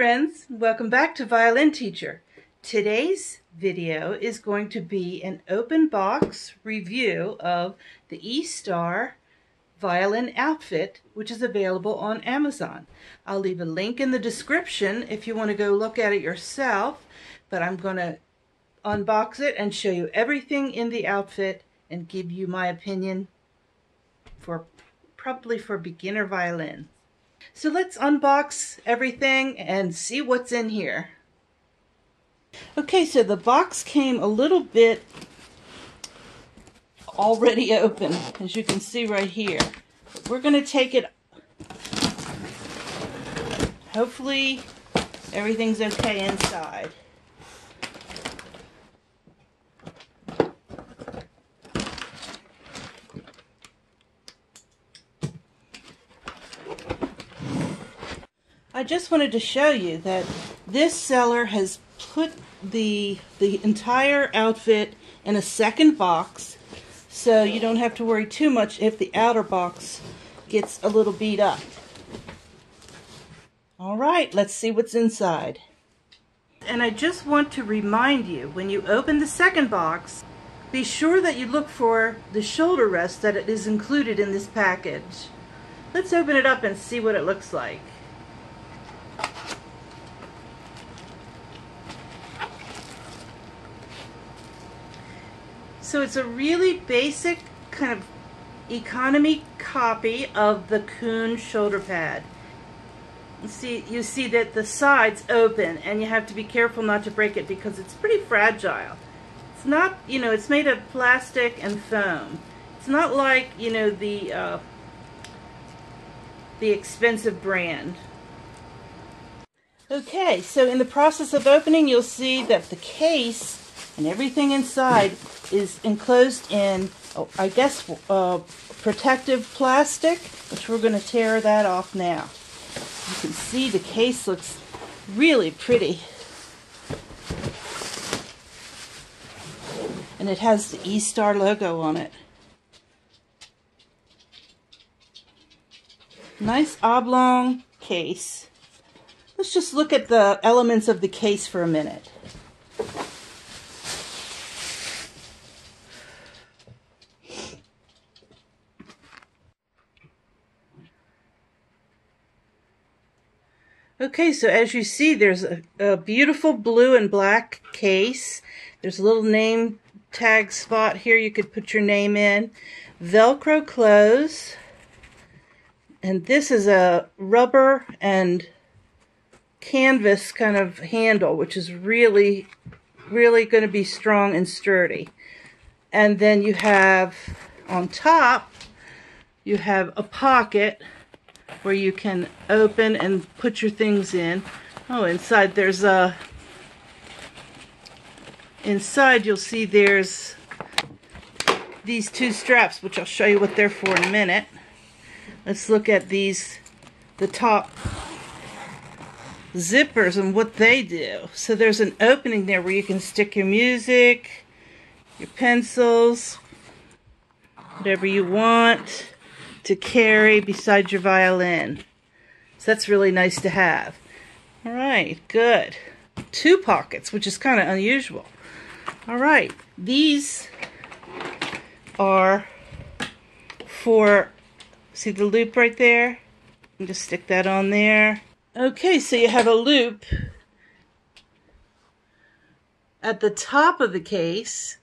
friends, welcome back to Violin Teacher. Today's video is going to be an open box review of the Eastar violin outfit, which is available on Amazon. I'll leave a link in the description if you want to go look at it yourself, but I'm going to unbox it and show you everything in the outfit and give you my opinion for probably for beginner violins. So let's unbox everything and see what's in here. Okay, so the box came a little bit already open, as you can see right here. We're going to take it. Hopefully everything's okay inside. I just wanted to show you that this seller has put the entire outfit in a second box, so you don't have to worry too much if the outer box gets a little beat up. All right, let's see what's inside. And I just want to remind you, when you open the second box, be sure that you look for the shoulder rest that it is included in this package. Let's open it up and see what it looks like. So it's a really basic kind of economy copy of the Kun shoulder pad. You see that the sides open, and you have to be careful not to break it because it's pretty fragile. It's not, you know, it's made of plastic and foam. It's not like, you know, the expensive brand. Okay, so in the process of opening, you'll see that the case and everything inside is enclosed in, I guess, protective plastic, which we're going to tear that off now. You can see the case looks really pretty. And it has the Eastar logo on it. Nice oblong case. Let's just look at the elements of the case for a minute. Okay, so as you see, there's a beautiful blue and black case. There's a little name tag spot here you could put your name in. Velcro close. And this is a rubber and canvas kind of handle, which is really, really going to be strong and sturdy. And then you have, on top, you have a pocket where you can open and put your things in. Oh, inside there's a... Inside you'll see there's these two straps, which I'll show you what they're for in a minute. Let's look at these, the top zippers and what they do. So there's an opening there where you can stick your music, your pencils, whatever you want to carry beside your violin. So that's really nice to have. All right, good. Two pockets, which is kind of unusual. All right, these are for, see the loop right there? You can just stick that on there. Okay, so you have a loop at the top of the case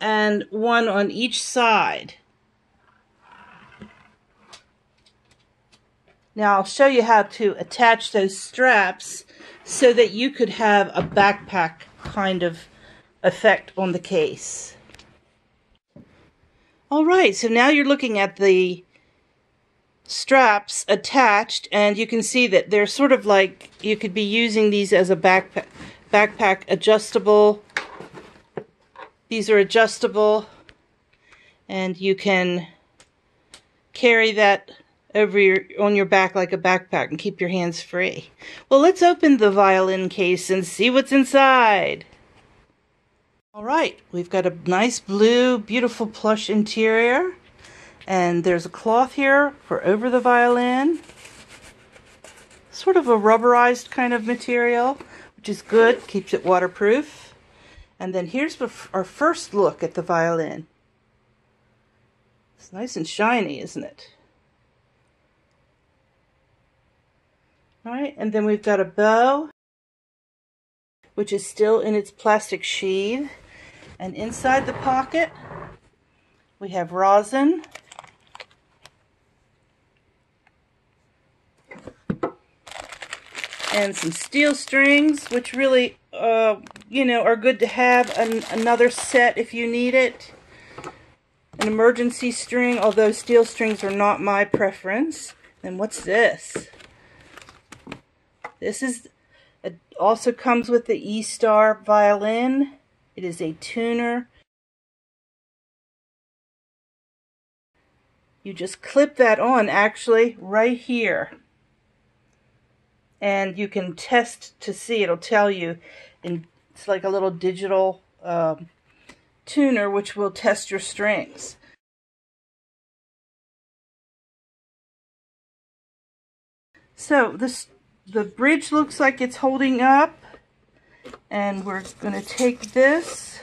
and one on each side. Now I'll show you how to attach those straps so that you could have a backpack kind of effect on the case. All right, so now you're looking at the straps attached, and you can see that they're sort of like you could be using these as a backpack adjustable. These are adjustable, and you can carry that over on your back like a backpack and keep your hands free. Well, let's open the violin case and see what's inside. All right, we've got a nice blue, beautiful plush interior, and there's a cloth here for over the violin. sort of a rubberized kind of material, which is good, keeps it waterproof. And then here's our first look at the violin. It's nice and shiny, isn't it? All right, and then we've got a bow, which is still in its plastic sheath. And inside the pocket, we have rosin. And some steel strings, which really, you know, are good to have another set if you need it. An emergency string, although steel strings are not my preference. And what's this? This is, it also comes with the Eastar violin. It is a tuner. You just clip that on, actually, right here. And you can test to see, it'll tell you, and it's like a little digital tuner which will test your strings. So the bridge looks like it's holding up, and we're going to take this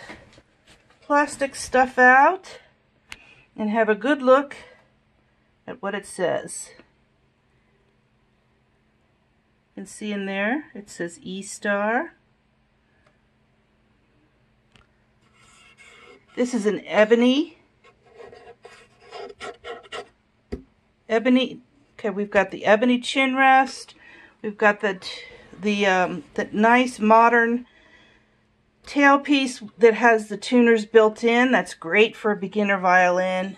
plastic stuff out and have a good look at what it says. You can see in there, it says Eastar. This is an ebony. Okay, we've got the ebony chin rest. We've got the nice modern tailpiece that has the tuners built in. That's great for a beginner violin.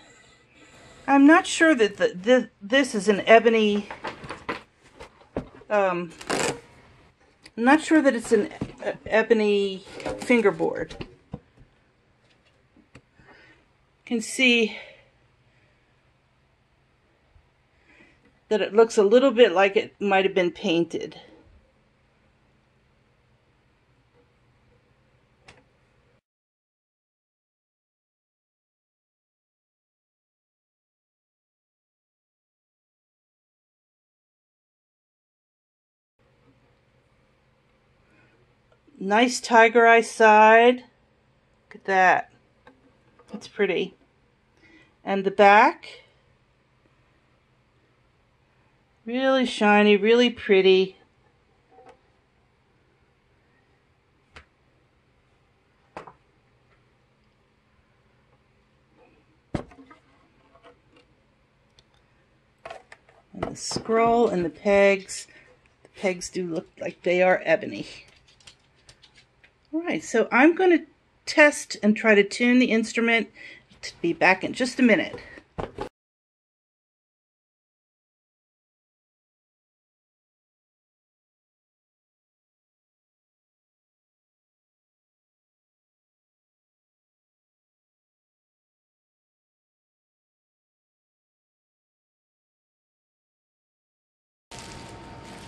I'm not sure that this is an ebony. I'm not sure that it's an ebony fingerboard. You can see that it looks a little bit like it might have been painted. Nice tiger eye side. Look at that. That's pretty. And the back. Really shiny, really pretty. And the scroll and the pegs. The pegs do look like they are ebony. All right, so I'm going to test and try to tune the instrument. To be back in just a minute.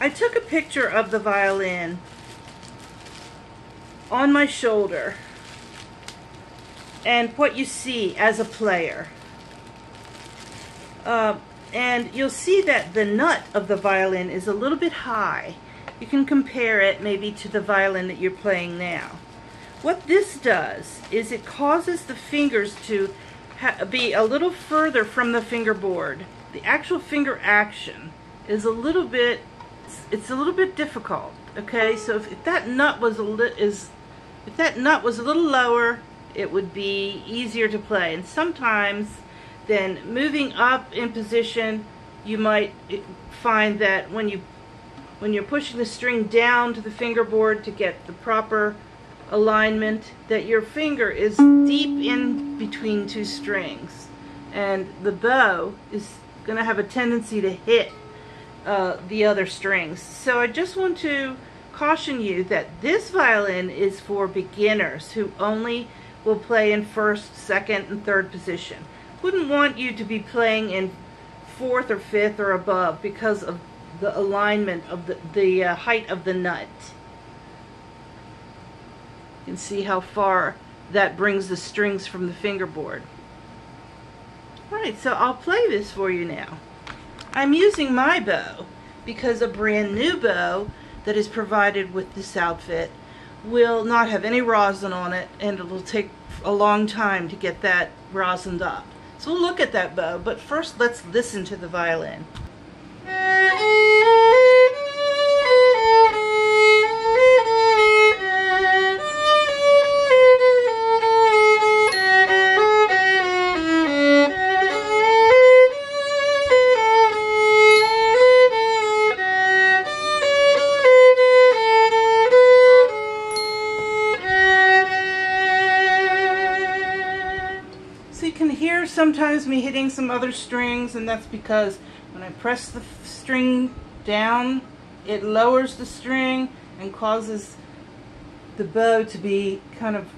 I took a picture of the violin on my shoulder and what you see as a player, and you'll see that the nut of the violin is a little bit high. You can compare it maybe to the violin that you're playing now. What this does is it causes the fingers to be a little further from the fingerboard. The actual finger action is a little bit, it's a little bit difficult. Okay, so if that nut was if that nut was a little lower, it would be easier to play. And sometimes then moving up in position, you might find that when you're pushing the string down to the fingerboard to get the proper alignment, that your finger is deep in between two strings, and the bow is going to have a tendency to hit the other strings. So I just want to caution you that this violin is for beginners who only will play in first, second, and third position. Wouldn't want you to be playing in fourth or fifth or above because of the alignment of the height of the nut. You can see how far that brings the strings from the fingerboard. All right, so I'll play this for you now. I'm using my bow, because a brand new bow that is provided with this outfit will not have any rosin on it, and it will take a long time to get that rosined up. So we'll look at that bow, but first let's listen to the violin. Sometimes me hitting some other strings, and that's because when I press the string down, it lowers the string and causes the bow to be kind of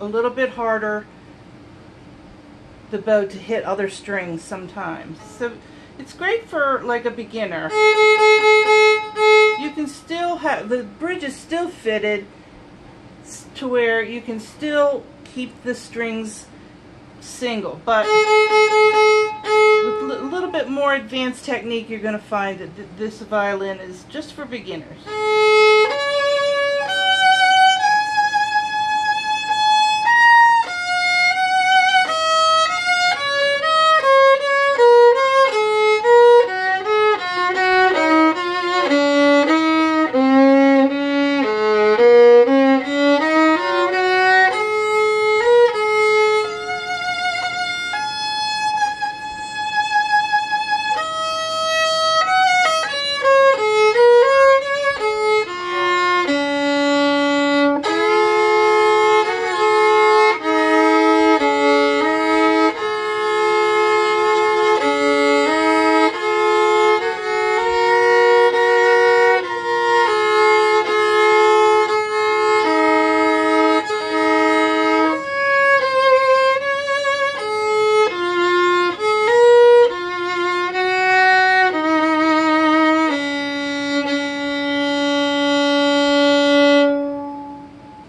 a little bit harder, the bow to hit other strings sometimes. So it's great for like a beginner. You can still have, the bridge is still fitted to where you can still keep the strings single, but with a little bit more advanced technique, you're going to find that this violin is just for beginners.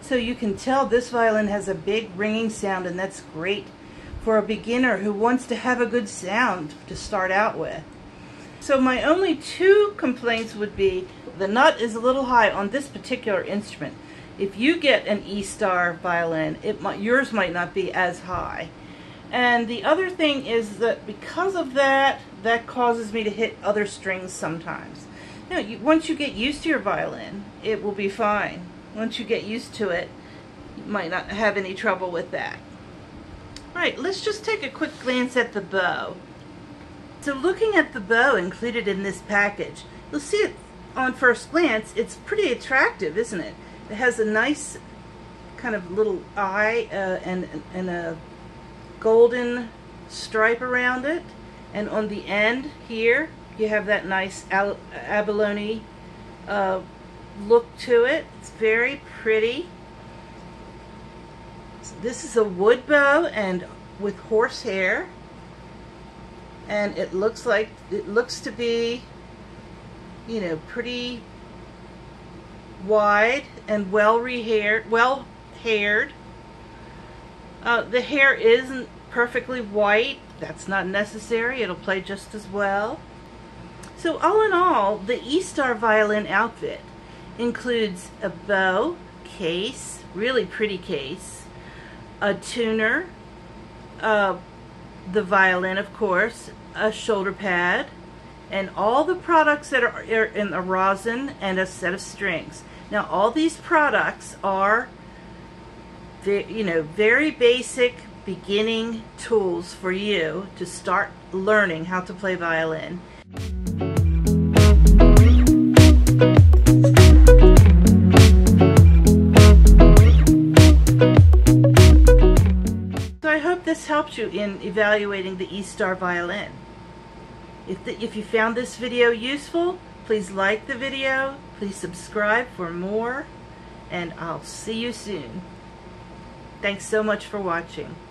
So you can tell this violin has a big ringing sound, and that's great for a beginner who wants to have a good sound to start out with. So my only two complaints would be the nut is a little high on this particular instrument. If you get an Eastar violin, yours might not be as high. And the other thing is that because of that, that causes me to hit other strings sometimes. You know, once you get used to your violin, it will be fine. Once you get used to it, you might not have any trouble with that. All right, let's just take a quick glance at the bow. So looking at the bow included in this package, you'll see it on first glance, it's pretty attractive, isn't it? It has a nice kind of little eye and a golden stripe around it. And on the end here, you have that nice abalone look to it. It's very pretty. So this is a wood bow and with horsehair, and it looks like to be, you know, pretty wide and well haired. The hair isn't perfectly white. That's not necessary. It'll play just as well. So all in all, the Eastar violin outfit includes a bow, case, really pretty case, a tuner, the violin of course, a shoulder pad, and all the products that are in the rosin, and a set of strings. Now all these products are, you know, very basic beginning tools for you to start learning how to play violin. This helps you in evaluating the Eastar violin. If you found this video useful, please like the video, please subscribe for more, and I'll see you soon. Thanks so much for watching.